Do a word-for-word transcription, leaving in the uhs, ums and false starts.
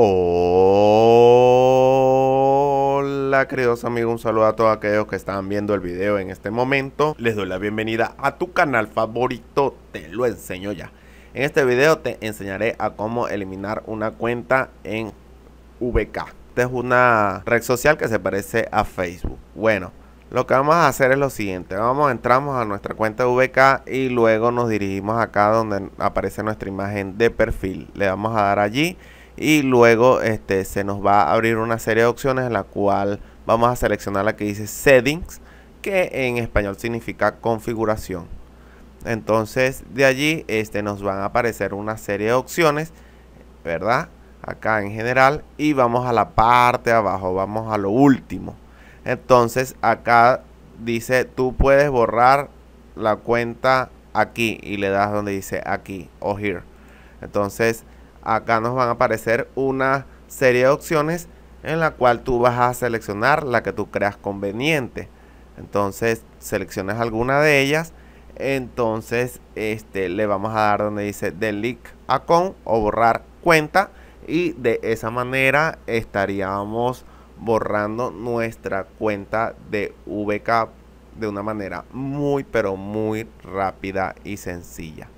Hola queridos amigos, un saludo a todos aquellos que están viendo el video en este momento. Les doy la bienvenida a tu canal favorito, Te lo enseño ya. En este video te enseñaré a cómo eliminar una cuenta en V K. Esta es una red social que se parece a Facebook. Bueno, lo que vamos a hacer es lo siguiente. Vamos, entramos a nuestra cuenta de V K y luego nos dirigimos acá donde aparece nuestra imagen de perfil. Le vamos a dar allí. Y luego este, se nos va a abrir una serie de opciones en la cual vamos a seleccionar la que dice Settings, que en español significa configuración. Entonces de allí este, nos van a aparecer una serie de opciones, ¿verdad? Acá en general, y vamos a la parte de abajo, vamos a lo último. Entonces acá dice tú puedes borrar la cuenta aquí y le das donde dice aquí o here. Entonces acá nos van a aparecer una serie de opciones en la cual tú vas a seleccionar la que tú creas conveniente. Entonces seleccionas alguna de ellas. Entonces este, le vamos a dar donde dice delete account o borrar cuenta. Y de esa manera estaríamos borrando nuestra cuenta de V K de una manera muy pero muy rápida y sencilla.